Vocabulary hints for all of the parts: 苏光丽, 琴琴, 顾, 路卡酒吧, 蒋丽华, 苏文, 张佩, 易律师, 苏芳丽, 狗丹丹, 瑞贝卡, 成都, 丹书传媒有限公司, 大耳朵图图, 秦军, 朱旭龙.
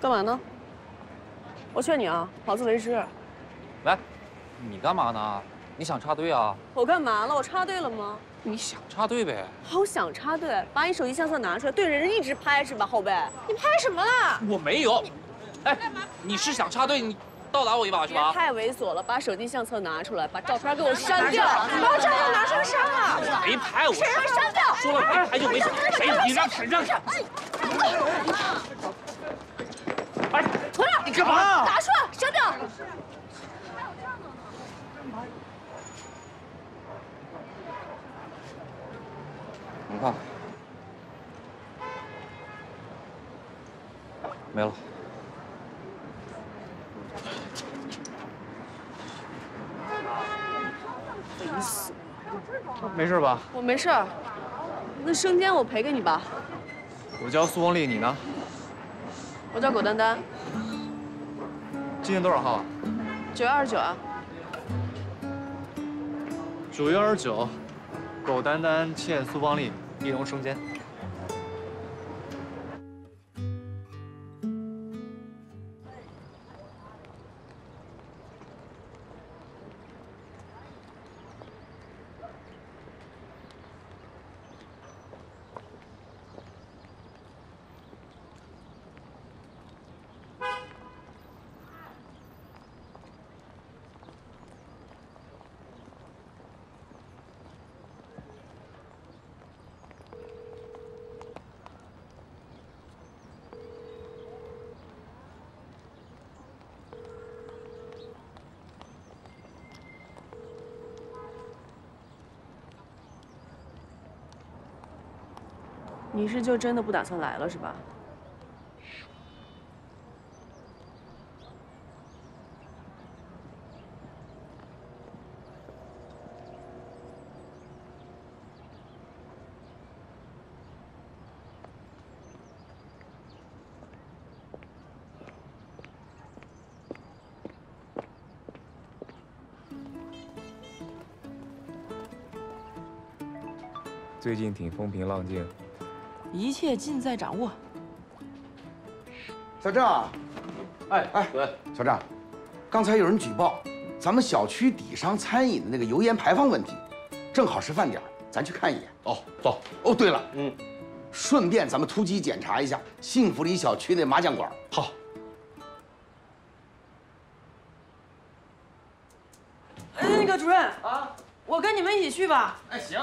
干嘛呢？我劝你啊，好自为之。喂，你干嘛呢？你想插队啊？我干嘛了？我插队了吗？你想插队呗？好想插队，把你手机相册拿出来，对着人一直拍是吧，后背？你拍什么啦？我没有。哎，你是想插队，你倒打我一把是吧？太猥琐了，把手机相册拿出来，把照片给我删掉，把我照片拿出来删了。我没拍，我谁让删掉？说了没拍就没删，谁你让谁让？哎，回来！你干嘛？拿出来，删掉。 你看，没了。烦死了！没事吧？我没事。那生煎我赔给你吧。我叫苏光丽，你呢？我叫狗丹丹。今年多少号啊？9月29啊。9月29。 狗丹丹欠苏芳丽一笼生煎。你是就真的不打算来了是吧？最近挺风平浪静。 一切尽在掌握。小郑，哎，喂，小郑，刚才有人举报咱们小区底商餐饮的那个油烟排放问题，正好是饭点，咱去看一眼。哦，走。哦，对了，顺便咱们突击检查一下幸福里小区那麻将馆。好。哎，那个主任啊，我跟你们一起去吧。哎，行。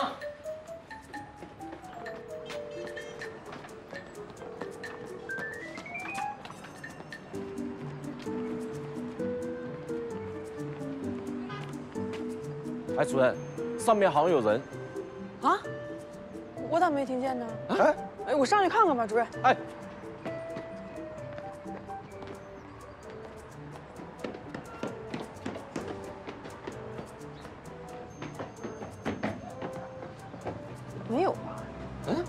哎，主任，上面好像有人。啊？我咋没听见呢？哎，我上去看看吧，主任。哎。没有吧？嗯。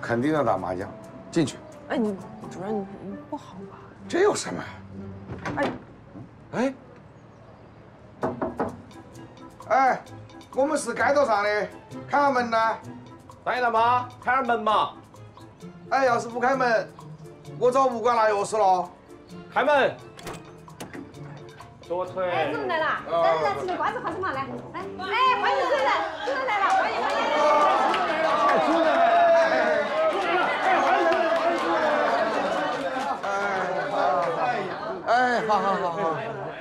肯定要打麻将，进去。哎，你主任，你不好吧？这有什么？哎。哎。 哎，我们是街道上的，开下门呐！大爷大妈，开下门嘛！哎，要是不开门，我找物管拿钥匙了。开门！左腿。哎，主任来了，来吃点瓜子花生嘛，来来。哎，欢迎主任，主任来了，欢迎欢迎。哎，主任来了，哎，主任，哎，欢迎欢迎主任。哎，好好好好。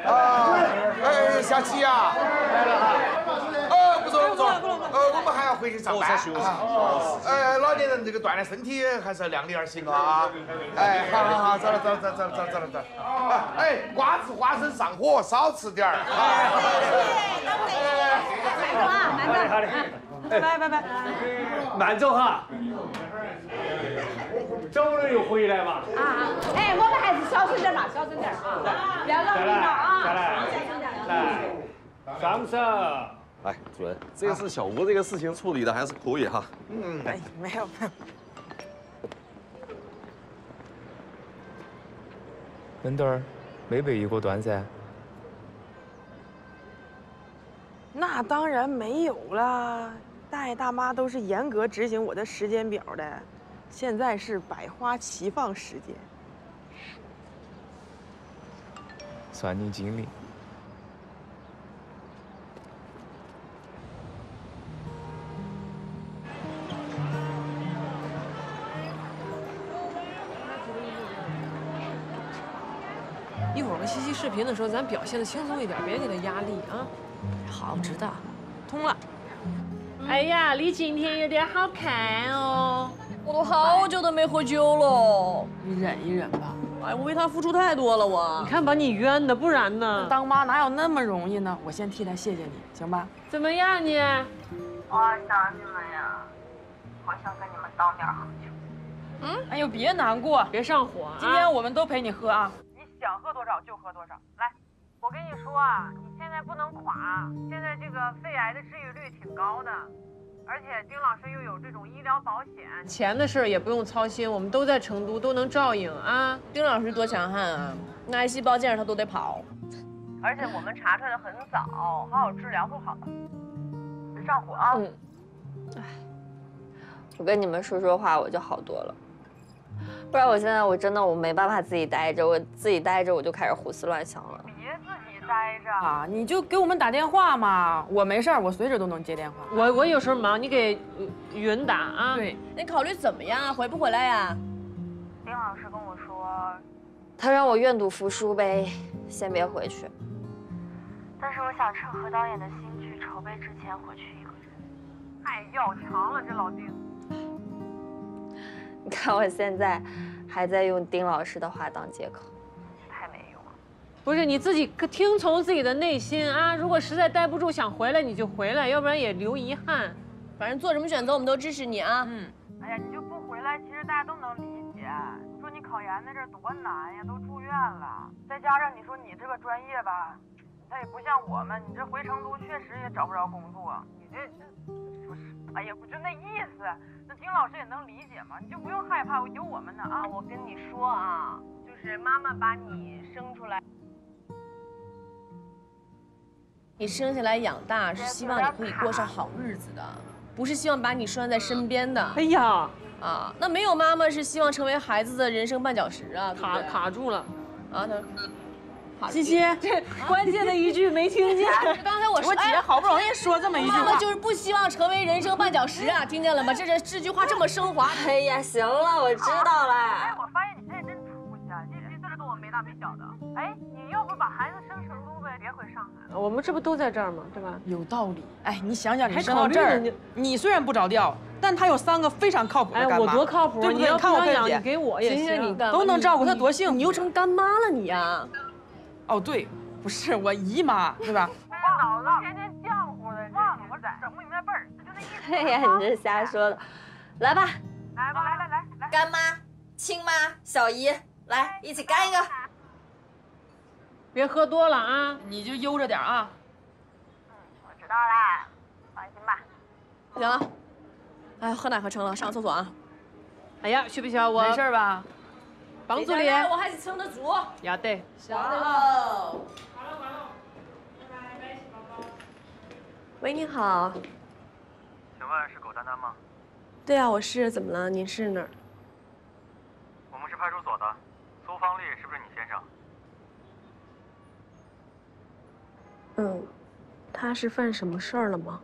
啊，哎，小七呀。 我们还要回去上班。哎，老年人这个锻炼身体还是量力而行啊。哎，好好好，走了。哎，瓜子花生上火，少吃点儿。哎，好嘞，拜拜。慢走哈。走了又回来嘛。啊啊！哎，我们还是小声点嘛，小声点啊，不要老领导啊。来，张生。 哎，主任，这次小吴这个事情处理的还是可以哈。嗯，哎，没有。恁兜儿没被遇过短暂？那当然没有啦，大爷大妈都是严格执行我的时间表的。现在是百花齐放时节。算你机灵。 一会儿我们西西视频的时候，咱表现的轻松一点，别给他压力啊。好，我知道，通了。哎呀，你今天有点好看哦，我都好久都没喝酒了。你忍一忍吧。哎，我为他付出太多了，我。你看把你冤的，不然呢？当妈哪有那么容易呢？我先替他谢谢你，行吧？怎么样你？我想你们呀，我想跟你们当点好酒。嗯？哎呦，别难过，别上火啊！今天我们都陪你喝啊。 想喝多少就喝多少。来，我跟你说啊，你现在不能垮，现在这个肺癌的治愈率挺高的，而且丁老师又有这种医疗保险，钱的事也不用操心，我们都在成都，都能照应啊。丁老师多强悍啊，那癌细胞见着他都得跑，而且我们查出来的很早，好好治疗会好的。别上火啊。嗯。哎，我跟你们说说话，我就好多了。 不然我现在我真的没办法自己待着，我自己待着我就开始胡思乱想了。别自己待着啊，你就给我们打电话嘛，我没事儿，我随时都能接电话。我有时候忙，你给云打啊。对，你考虑怎么样啊？回不回来呀？丁老师跟我说，他让我愿赌服输呗，先别回去。但是我想趁何导演的新剧筹备之前回去一个人。太要强了，这老丁。 你看我现在还在用丁老师的话当借口，太没用了。不是你自己听从自己的内心啊！如果实在待不住想回来你就回来，要不然也留遗憾。反正做什么选择我们都支持你啊。嗯。哎呀，你就不回来，其实大家都能理解。你说你考研那阵多难呀，都住院了，再加上你说你这个专业吧，它也不像我们，你这回成都确实也找不着工作，你这不是？哎呀，我就那意思。 丁老师也能理解嘛，你就不用害怕，有我们呢啊！我跟你说啊，就是妈妈把你生出来，你生下来养大是希望你可以过上好日子的，不是希望把你拴在身边的。哎呀，啊，那没有妈妈是希望成为孩子的人生绊脚石啊！卡住了，啊，他西西，这关键的一句没听见。刚才我姐好不容易说这么一句话，妈妈就是不希望成为人生绊脚石啊，听见了吗？这句话这么升华。哎呀，行了，我知道了。哎，我发现你现在真出息啊，这些字跟我没大没小的。哎，你要不把孩子生成都呗，别回上海了。我们这不都在这儿吗？对吧？有道理。哎，你想想，你生到这儿，你虽然不着调，但他有三个非常靠谱的干妈。哎，我多靠谱！你要看我养，你给我也行，都能照顾他，多幸福！你又成干妈了，你呀。 哦，对，不是我姨妈，对吧？我脑子天天浆糊的，忘了我咋整不明白辈儿？就那意思。哎呀，你这瞎说的。来吧，来吧，来，干妈、亲妈、小姨，来一起干一个。别喝多了啊，你就悠着点啊。嗯，我知道啦，放心吧。行了，哎，喝奶喝撑了，上个厕所啊。哎呀，去不去？我没事吧？ 房子里，我还是撑得住。也对，晓得喽。好了，完了，拜拜，小宝宝。喂，您好。请问是苟丹丹吗？对啊，我是。怎么了？您是哪儿？我们是派出所的。苏方丽是不是你先生？嗯，他是犯什么事儿了吗？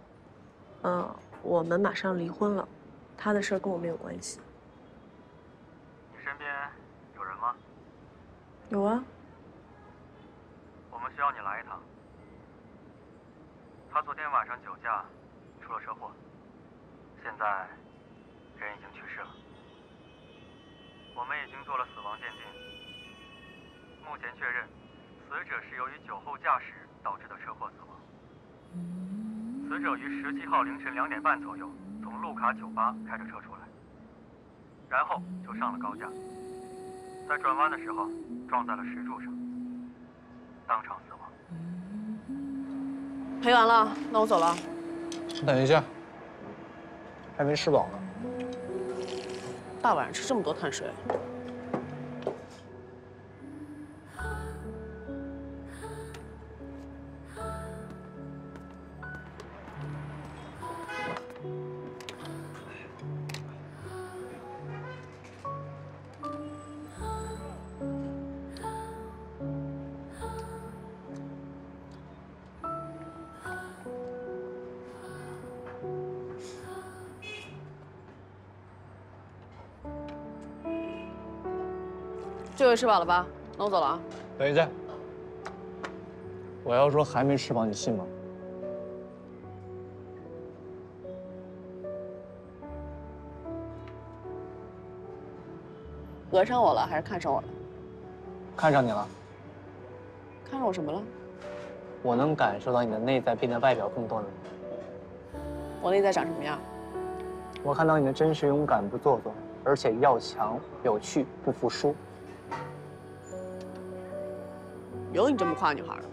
我们马上离婚了，他的事儿跟我没有关系。你身边？ 有啊，我们需要你来一趟。他昨天晚上酒驾，出了车祸，现在人已经去世了。我们已经做了死亡鉴定，目前确认死者是由于酒后驾驶导致的车祸死亡。死者于17号凌晨2点半左右从路卡酒吧开着车出来，然后就上了高架。 在转弯的时候撞在了石柱上，当场死亡。赔完了，那我走了。等一下，还没吃饱呢。大晚上吃这么多碳水。这回吃饱了吧？那我走了啊。等一下，我要说还没吃饱，你信吗？ 讹上我了还是看上我了？看上你了。看上我什么了？我能感受到你的内在比你的外表更动人。我内在长什么样？我看到你的真实勇敢，不做作，而且要强有趣，不服输。有你这么夸女孩的？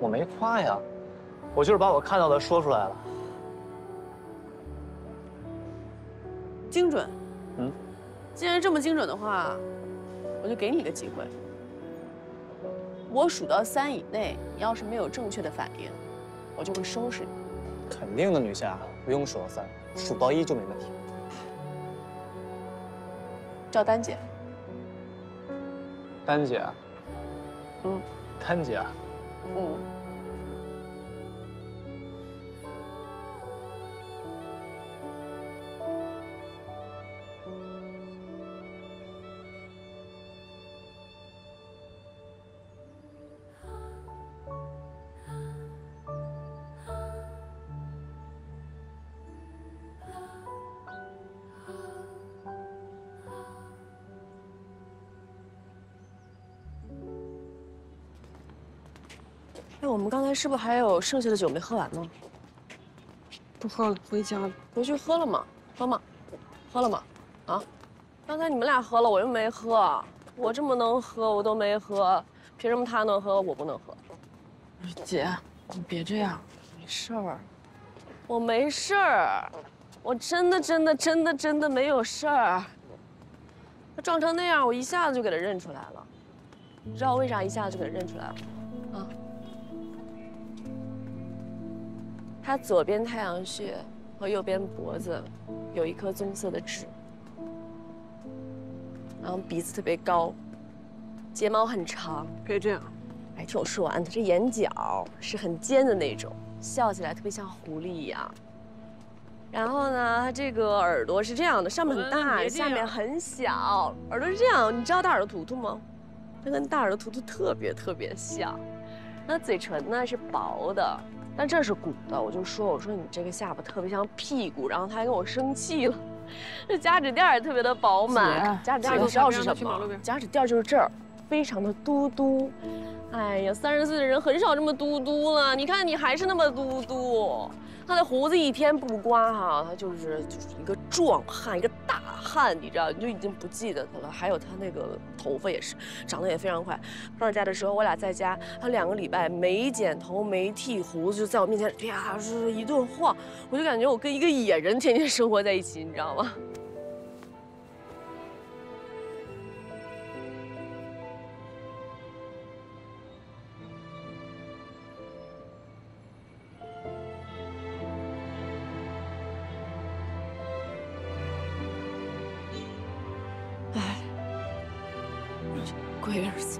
我没夸呀，我就是把我看到的说出来了。精准。嗯。 既然这么精准的话，我就给你一个机会。我数到3以内，你要是没有正确的反应，我就会收拾你。肯定的，女侠，不用数到3，数到1就没问题。叫丹姐。丹姐。嗯。丹姐。嗯。 哎，我们刚才是不是还有剩下的酒没喝完呢？不喝了，回家了。回去喝了吗？喝吗？喝了吗？啊！刚才你们俩喝了，我又没喝。我这么能喝，我都没喝，凭什么他能喝，我不能喝？姐，你别这样，没事儿。我没事儿，我真的没有事儿。他撞成那样，我一下子就给他认出来了。你知道我为啥一下子就给他认出来了？ 他左边太阳穴和右边脖子有一颗棕色的痣，然后鼻子特别高，睫毛很长。别这样，哎，听我说完，他这眼角是很尖的那种，笑起来特别像狐狸一样。然后呢，他这个耳朵是这样的，上面很大，下面很小，耳朵是这样。你知道大耳朵图图吗？他跟大耳朵图图特别像。那嘴唇呢是薄的。 但这是鼓的，我说你这个下巴特别像屁股，然后他还跟我生气了。这夹趾垫也特别的饱满，夹趾垫你知道是什么？夹趾垫就是这儿，非常的嘟嘟。哎呀，30岁的人很少这么嘟嘟了，你看你还是那么嘟嘟。他的胡子一天不刮哈，他就是一个壮汉，一个大汉，你知道，你就已经不记得他了。还有他那个头发也是长得也非常快。放假的时候我俩在家，他2个礼拜没剪头没剃胡子，就在我面前啪是一顿晃，我就感觉我跟一个野人天天生活在一起，你知道吗？ 龟儿子，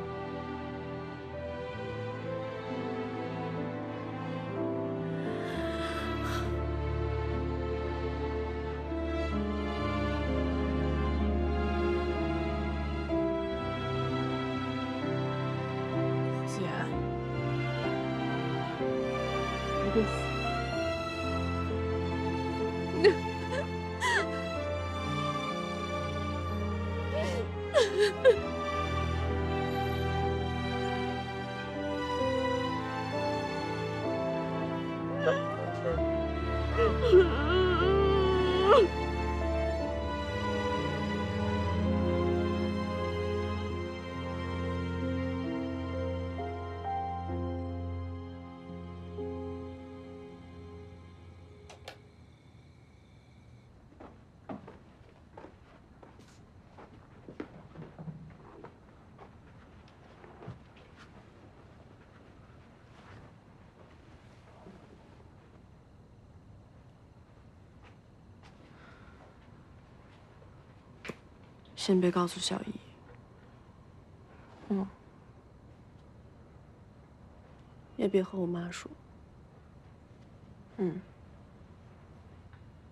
姐，一个死。 先别告诉小姨。嗯，也别和我妈说。嗯，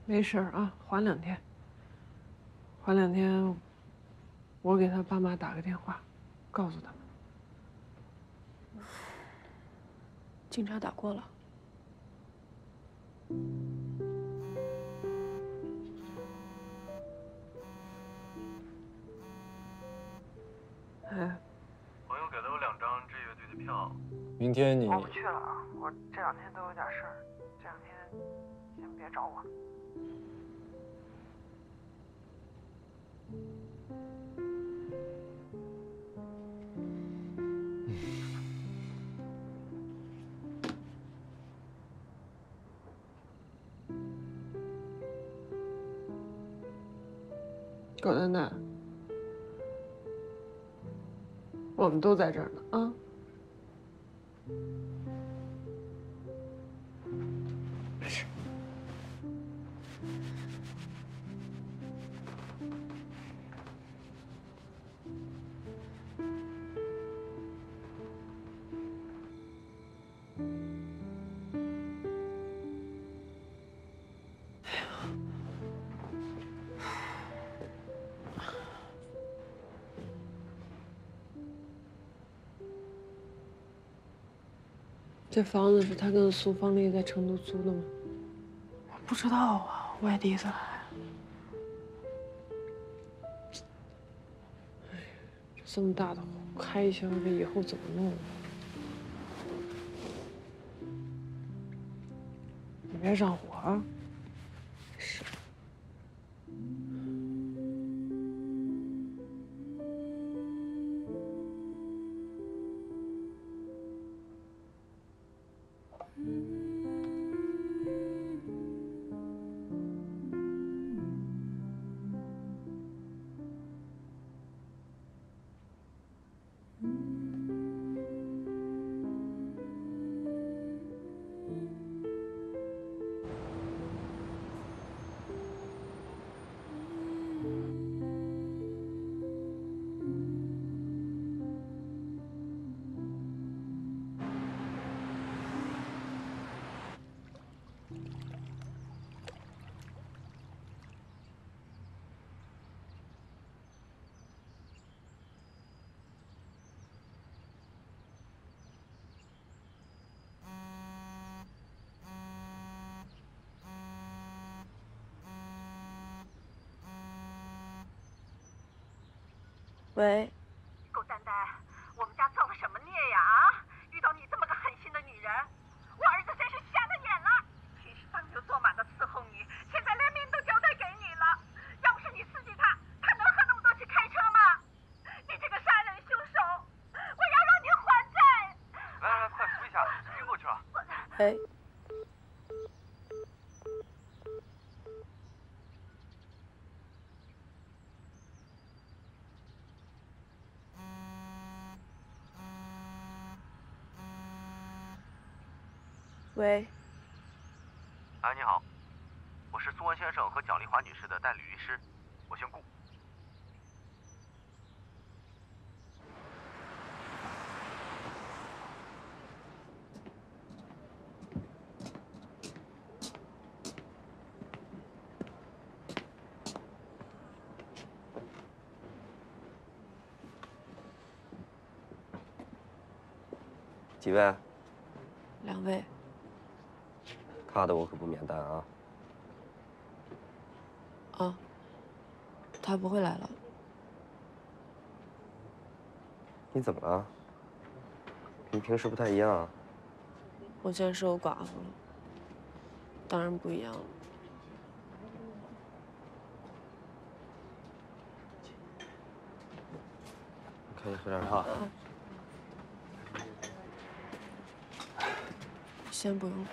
没事啊，缓2天。缓2天，我给他爸妈打个电话，告诉他们。警察打过了。哎，朋友给了我2张这乐队的票。明天你……我不去了啊，我这2天都有点事儿，这2天先别找我。 狗蛋蛋，我们都在这儿呢啊！没事。哎呀！ 这房子是他跟苏芳丽在成都租的吗？我不知道啊，我也第一次来。哎，这么大的火开一下，这以后怎么弄啊？你别上火啊！是。 喂，狗蛋蛋，我们家造了什么孽呀？啊，遇到你这么个狠心的女人，我儿子真是瞎了眼了，真是当牛做马的伺候你，现在连命都交代给你了。要不是你刺激他，他能喝那么多去开车吗？你这个杀人凶手，我要让你还债！来来来，快扶一下，晕过去了。哎。 喂，哎，你好，我是苏文先生和蒋丽华女士的代理律师，我姓顾。几位？2位。 怕的我可不免单啊！啊，他不会来了。你怎么了？跟平时不太一样啊。我现在是个寡妇了，当然不一样了。我看你喝点汤。先不用。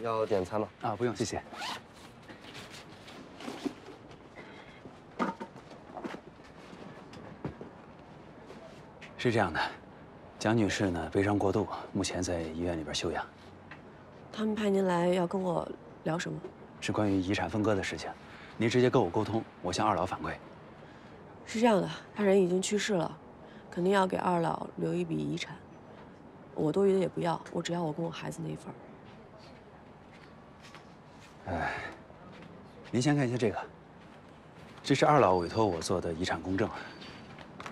要点餐吗？啊，不用，谢谢。是这样的，蒋女士呢，悲伤过度，目前在医院里边休养。他们派您来要跟我聊什么？是关于遗产分割的事情，您直接跟我沟通，我向2老反馈。是这样的，他人已经去世了，肯定要给2老留一笔遗产，我多余的也不要，我只要我跟我孩子那一份。 哎，您先看一下这个，这是2老委托我做的遗产公证，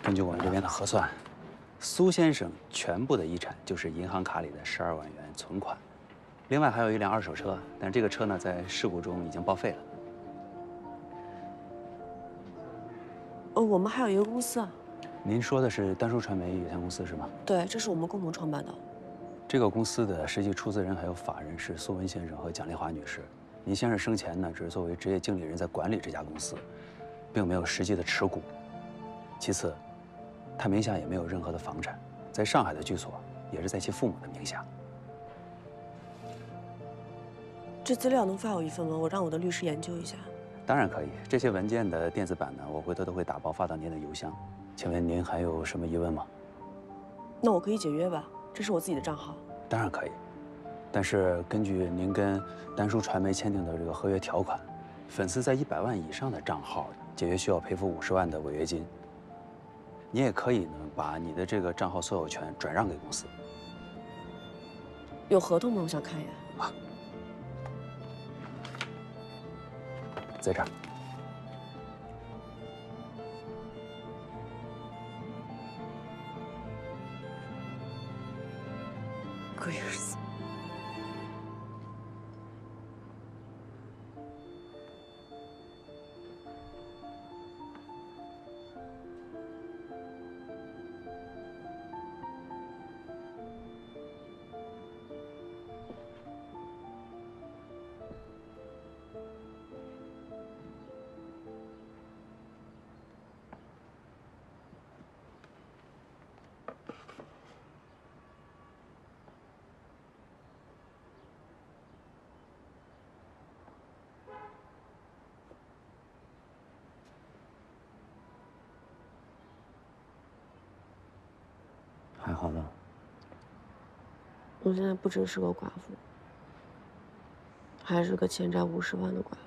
根据我们这边的核算，苏先生全部的遗产就是银行卡里的12万元存款，另外还有一辆二手车，但这个车呢在事故中已经报废了。我们还有一个公司啊。您说的是丹书传媒有限公司是吗？对，这是我们共同创办的。这个公司的实际出资人还有法人是苏文先生和蒋丽华女士。 您先生生前呢，只是作为职业经理人在管理这家公司，并没有实际的持股。其次，他名下也没有任何的房产，在上海的居所也是在其父母的名下。这资料能发我一份吗？我让我的律师研究一下。当然可以，这些文件的电子版呢，我回头都会打包发到您的邮箱。请问您还有什么疑问吗？那我可以解约吧？这是我自己的账号。当然可以。 但是根据您跟丹书传媒签订的这个合约条款，粉丝在100万以上的账号解约需要赔付50万的违约金。你也可以呢，把你的这个账号所有权转让给公司。有合同吗？我想看一眼。啊，在这儿。贵死。 还好吧，我现在不只是个寡妇，还是个欠债50万的寡妇。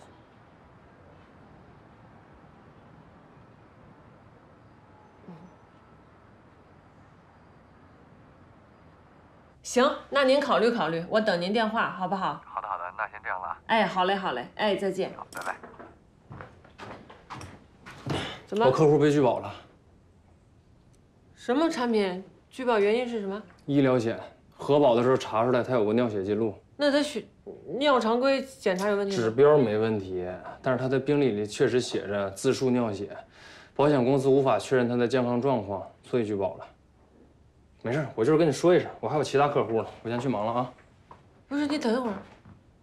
行，那您考虑考虑，我等您电话，好不好？好的，好的，那先这样了。哎，好嘞，好嘞，哎，再见。好，拜拜。怎么？我客户被拒保了。什么产品？ 拒保原因是什么？医疗险核保的时候查出来他有个尿血记录，那他尿常规检查有问题吗？指标没问题，但是他的病历里确实写着自述尿血，保险公司无法确认他的健康状况，所以拒保了。没事，我就是跟你说一声，我还有其他客户呢，我先去忙了啊。不是，你等一会儿。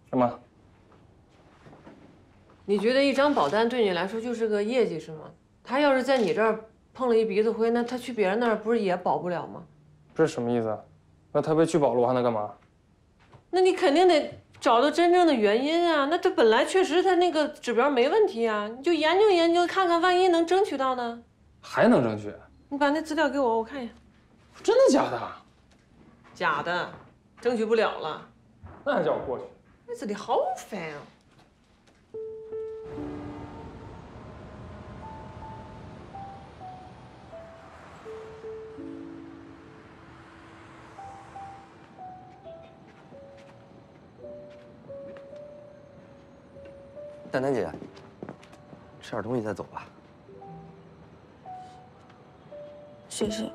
干嘛？你觉得一张保单对你来说就是个业绩是吗？他要是在你这儿。 碰了一鼻子灰，那他去别人那儿不是也保不了吗？不是什么意思啊？那他被拒保了，我还能干嘛？那你肯定得找到真正的原因啊！那他本来确实他那个指标没问题啊，你就研究研究，看看万一能争取到呢？还能争取？你把那资料给我，我看一眼。真的假的？假的，争取不了了。那还叫我过去？那这里好烦啊！ 丹丹姐，吃点东西再走吧。谢谢。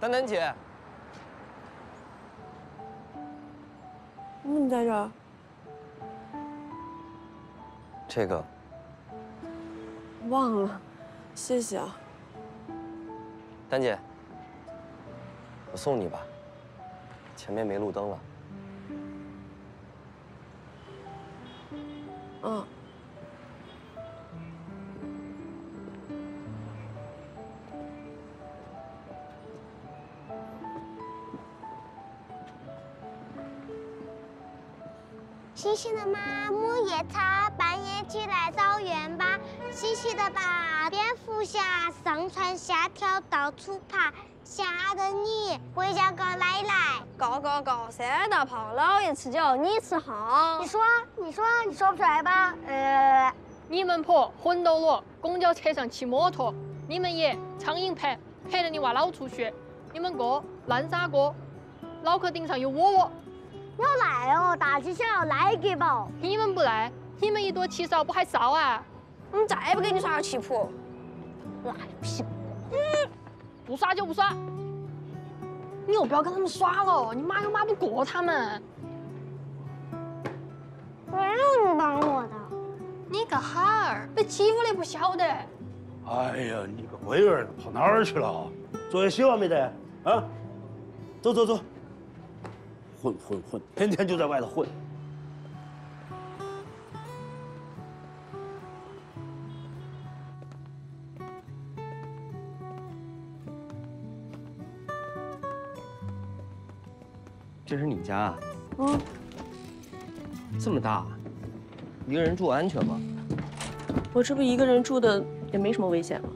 丹丹姐，你怎么在这儿？这个忘了，谢谢啊。丹姐，我送你吧，前面没路灯了。嗯。 星星的妈，木也擦，半夜起来造园吧。细细的把蝙蝠侠、上川虾条到处爬，吓得你回家搞奶奶。搞搞搞，三大胖老爷吃饺，你吃好。你说不出来吧？你们婆魂斗罗，公交车上骑摩托，你们爷苍蝇拍，拍得你娃脑出血，你们哥烂砂锅，脑壳顶上有窝窝。要来哦，大鸡想要来给吧？你们不来，你们一多七少不还少啊？ 我们再不给你耍个棋谱，赖皮！不耍就不耍，你又不要跟他们耍了，你妈又骂不过他们。没有你帮我的，你个孩儿被欺负了不晓得。哎呀，你个龟儿跑哪儿去了？作业写完没得？啊，走走走，混，天天就在外头混。 这是你家啊？嗯，这么大，一个人住安全吗？我这不一个人住的，也没什么危险嘛。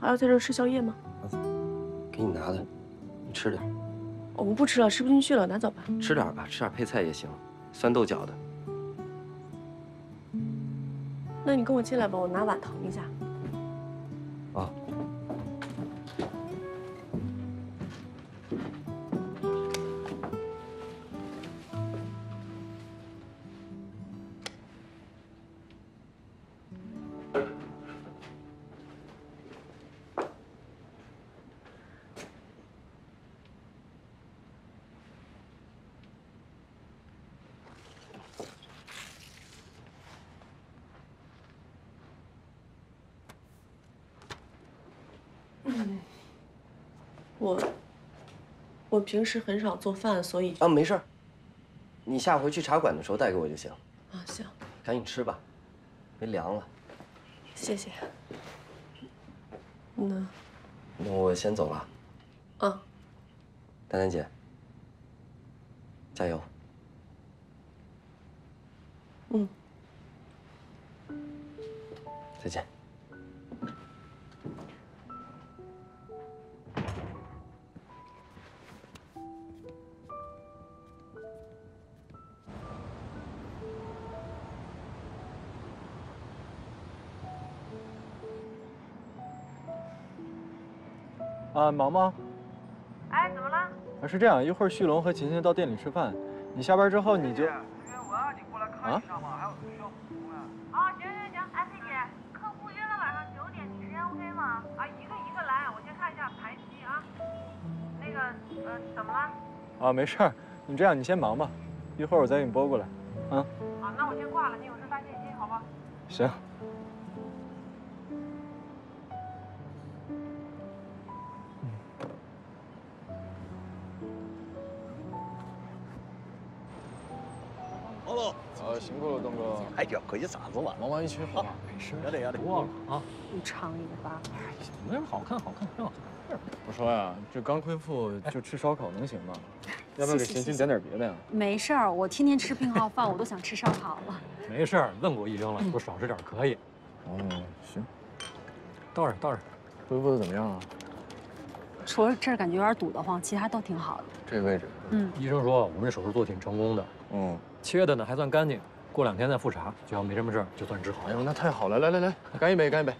还要在这儿吃宵夜吗？给你拿的，你吃点。我不吃了，吃不进去了，拿走吧。吃点吧，吃点配菜也行，酸豆角的。 那你跟我进来吧，我拿碗腾一下。啊。我平时很少做饭，所以没事儿，你下回去茶馆的时候带给我就行。啊，行，赶紧吃吧，别凉了。谢谢。那我先走了。啊，丹丹姐，加油。嗯，再见。 啊，毛毛。哎，怎么了？是这样，一会儿旭龙和琴琴到店里吃饭，你下班之后你就……我让你过来看一下嘛，还有需要补充的。啊，行，哎，菲姐，客户约了晚上9点，你时间 OK 吗？啊，一个来，我先看一下排期啊。那个，怎么了？啊，没事儿，你这样，你先忙吧，一会儿我再给你拨过来，啊。啊，那我先挂了，你有事发信息，好吧？行。 辛苦了，东哥。哎呀，可以啥子嘛？忙完一起好。没事，要得。忘了啊。你尝一个吧。哎，没人好看，挺好看。我说呀，这刚恢复就吃烧烤能行吗？要不要给秦军点点别的呀？没事儿，我天天吃病号饭，我都想吃烧烤了。没事儿，问过医生了，说少吃点可以。哦，行。到这儿，恢复的怎么样啊？除了这儿感觉有点堵得慌，其他都挺好的。这位置，医生说我们这手术做挺成功的。嗯。 切的呢还算干净，过2天再复查，只要没什么事儿就算治好。哎呦，那太好了！来，干一杯！来，来。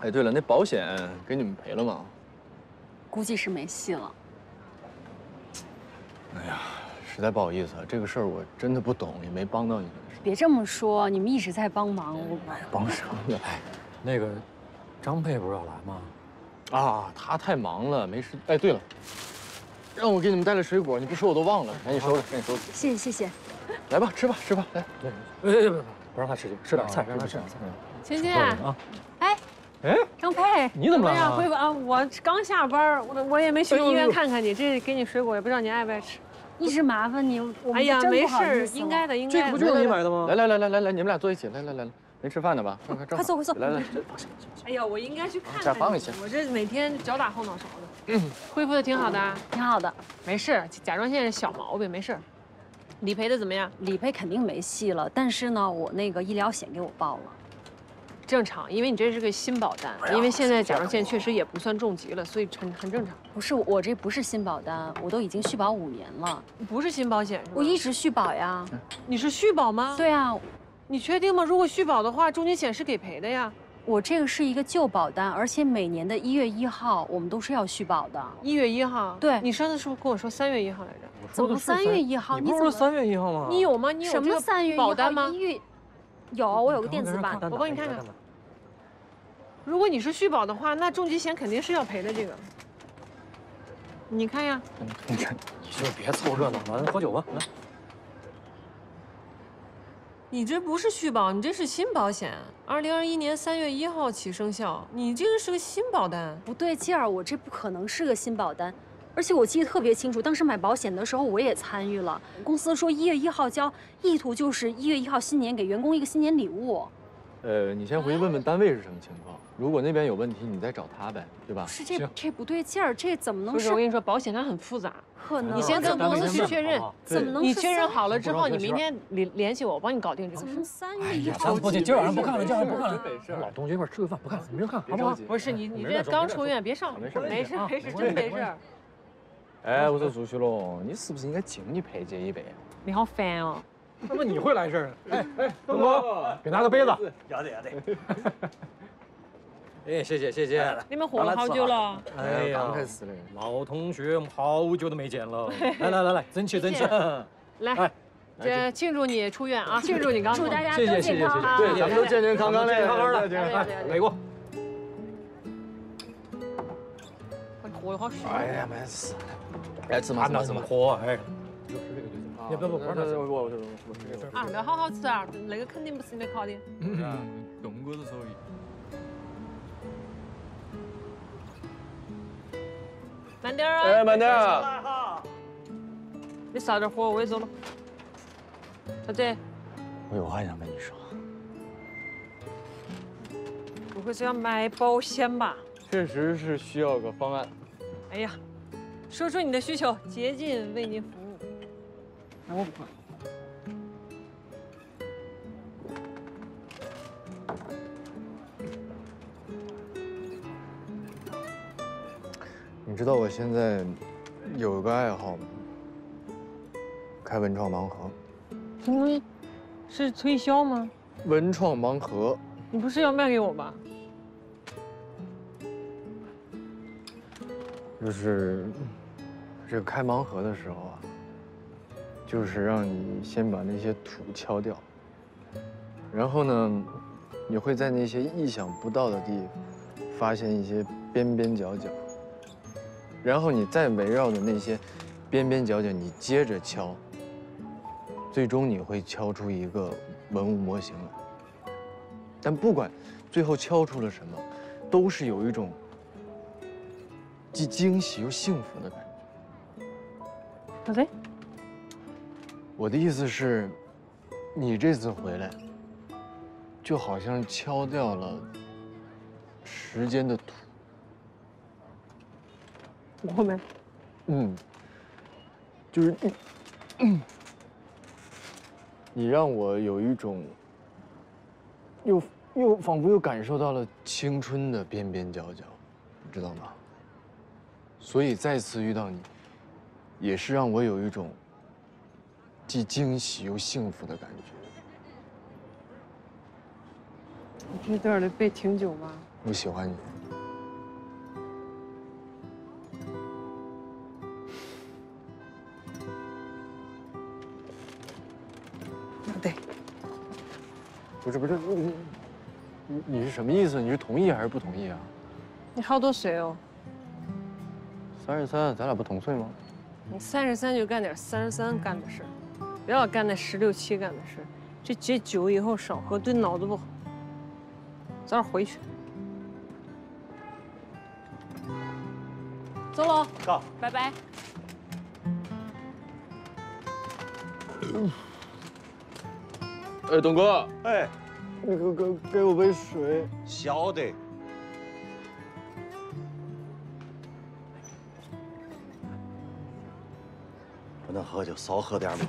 哎，对了，那保险给你们赔了吗？估计是没戏了。哎呀，实在不好意思，这个事儿我真的不懂，也没帮到你们。别这么说，你们一直在帮忙，我帮啥了？哎，那个张佩不是要来吗？ 啊，他太忙了，没时间。哎，对了，让我给你们带了水果，你不说我都忘了，赶紧收拾。谢谢。来吧，吃吧，来。对，不让他吃去，吃点菜，让他吃点菜。秦姐啊，哎，张佩，你怎么来了？恢复啊，我刚下班，我也没去医院看看你，这给你水果，也不知道你爱不爱吃，一直麻烦你。哎呀，没事，应该的。这不就是你买的吗？来，你们俩坐一起，来。没吃饭呢吧？快坐快坐！来来，放下。哎呀，我应该去看看。放一下。我这每天脚打后脑勺的，恢复的挺好的，挺好的。没事，甲状腺小毛病，没事。理赔的怎么样？理赔肯定没戏了，但是呢，我那个医疗险给我报了。 正常，因为你这是个新保单，因为现在甲状腺确实也不算重疾了，所以很正常。不是我这不是新保单，我都已经续保5年了，不是新保险是吧？我一直续保呀。你是续保吗？对啊，你确定吗？如果续保的话，中间险是给赔的呀。我这个是一个旧保单，而且每年的1月1号我们都是要续保的。1月1号？对。你上次是不是跟我说3月1号来着？怎么3月1号？你不是说3月1号吗？你有吗？你有什么3月1号吗？有，我有个电子版，我帮你看看。如果你是续保的话，那重疾险肯定是要赔的。这个，你看呀，你看，你就别凑热闹了，喝酒吧，来。你这不是续保，你这是新保险，2021年3月1号起生效。你这个是个新保单，不对劲儿，我这不可能是个新保单。 而且我记得特别清楚，当时买保险的时候我也参与了。公司说1月1号交，意图就是1月1号新年给员工一个新年礼物。你先回去问问单位是什么情况，如果那边有问题，你再找他呗，对吧？是这不对劲儿，这怎么能是？我跟你说，保险它很复杂，可能你先跟公司去确认，怎么能？你确认好了之后，你明天联系我，我帮你搞定这个事。3月1号，不去，今晚上不看了，今晚上不看了。老同学一块吃个饭，不看，明儿看好不好？不是你这刚出院，别上火，没事，真没事。 哎，我说朱旭龙，你是不是应该敬你裴姐一杯？你好烦哦！怎么你会来事儿？哎，东哥，给拿个杯子。要得。哎，谢谢。你们活了好久了。哎呀，刚开始嘞。老同学，我们好久都没见了。来，争气。来，这庆祝你出院啊！庆祝你刚出院。祝大家都健康啊！对，咱们都健健康康嘞，来，给过。 火好虚。哎呀，没事。来吃嘛，吃嘛，吃嘛。火哎，要吃这个就行。你不，啊，那好好吃啊，那个肯定不是你烤的。东哥的手艺。慢点啊！哎，慢点啊！你烧点火，我也走了。小姐。我有话想跟你说。不会是要买保险吧？ 确实是需要个方案。哎呀，说出你的需求，竭尽为您服务。那我不管。你知道我现在有一个爱好吗？开文创盲盒。什么？是推销吗？文创盲盒。你不是要卖给我吧？ 就是这个开盲盒的时候啊，就是让你先把那些土敲掉，然后呢，你会在那些意想不到的地方发现一些边边角角，然后你再围绕着那些边边角角你接着敲，最终你会敲出一个文物模型来。但不管最后敲出了什么，都是有一种 既惊喜又幸福的感觉。小贼，我的意思是，你这次回来，就好像敲掉了时间的土。我没。就是你让我有一种又仿佛又感受到了青春的边边角角，你知道吗？ 所以再次遇到你，也是让我有一种既惊喜又幸福的感觉。你这段的背挺久吗？我喜欢你。对。不是，你是什么意思？你是同意还是不同意啊？你好多水哦。 33，咱俩不同岁吗？你33就干点33干的事，不要干那16、17干的事。这解酒以后少喝，对脑子不好。早点回去。走喽，走，拜拜。哎，董哥，哎，你给我杯水。小的。不能喝就少喝点嘛。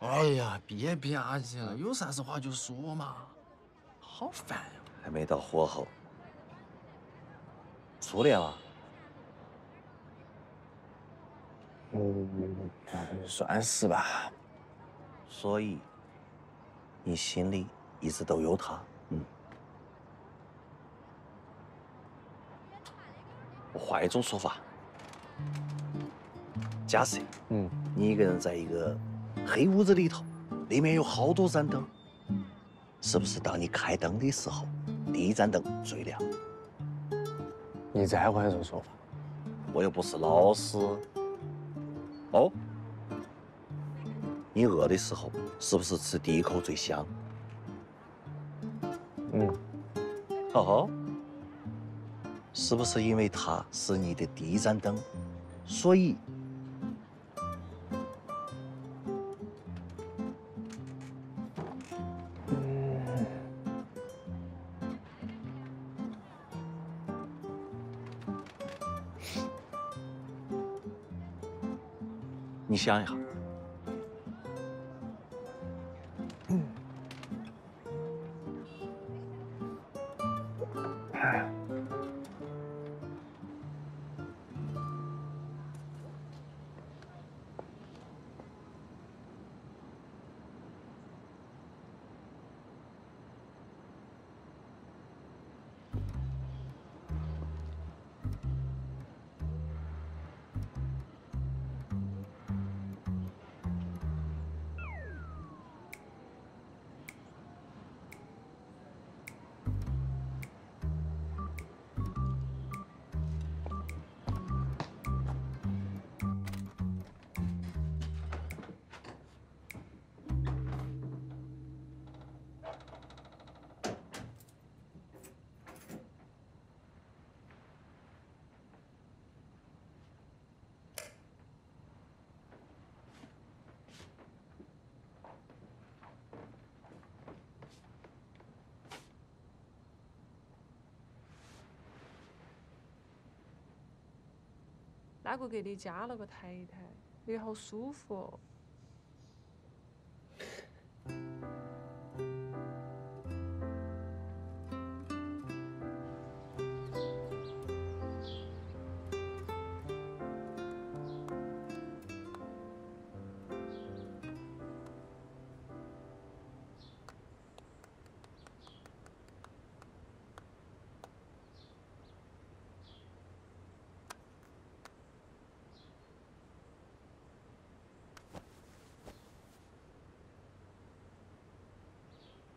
哎呀，别吧唧了，有啥实话就说嘛，好烦呀！还没到火候，熟练了？嗯，算是吧。所以，你心里一直都有他。嗯。我换一种说法，假设，你一个人在一个。 黑屋子里头，里面有好多盏灯，是不是？当你开灯的时候，第一盏灯最亮。你再换一种说法，我又不是老师。哦，你饿的时候，是不是吃第一口最香？嗯。哦，是不是因为它是你的第一盏灯，所以？ 你想一下，哪个给你加了个抬一抬？你好舒服哦。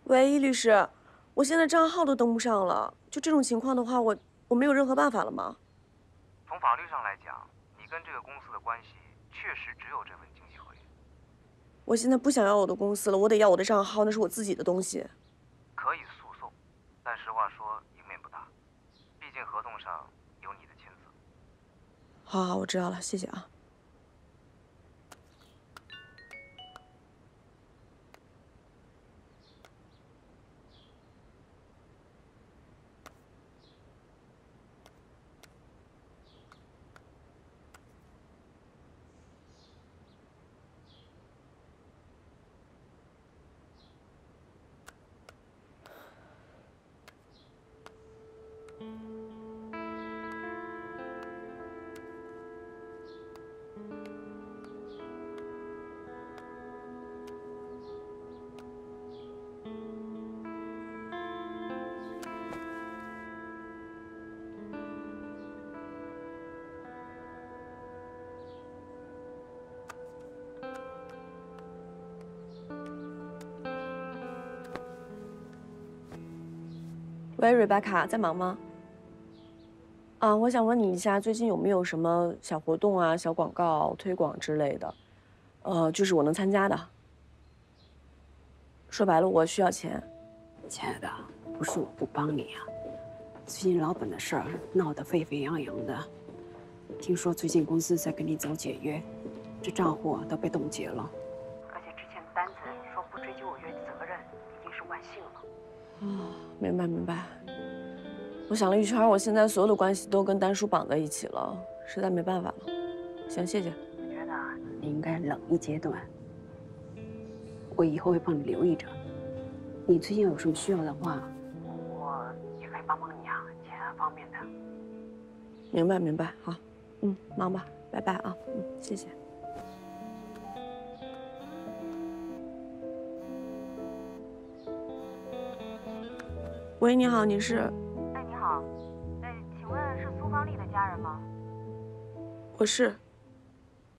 喂，易律师，我现在账号都登不上了，就这种情况的话，我没有任何办法了吗？从法律上来讲，你跟这个公司的关系确实只有这份经济合约。我现在不想要我的公司了，我得要我的账号，那是我自己的东西。可以诉讼，但实话说赢面不大，毕竟合同上有你的签字。好，好，我知道了，谢谢啊。 喂，瑞贝卡，在忙吗？啊，我想问你一下，最近有没有什么小活动啊、小广告推广之类的？就是我能参加的。说白了，我需要钱。亲爱的，不是我不帮你啊，最近老本的事儿闹得沸沸扬扬的，听说最近公司在跟你走解约，这账户都被冻结了。而且之前的单子说不追究违约责任，已经是万幸了。哦，明白明白。我想了一圈，我现在所有的关系都跟丹叔绑在一起了，实在没办法了。行，谢谢。我觉得你应该冷一阶段。 我以后会帮你留意着，你最近有什么需要的话，我也可以帮帮你啊，钱方面的。明白明白，好，嗯，忙吧，拜拜啊，嗯，谢谢。喂，你好，你是？哎，你好，哎，请问是苏芳丽的家人吗？我是。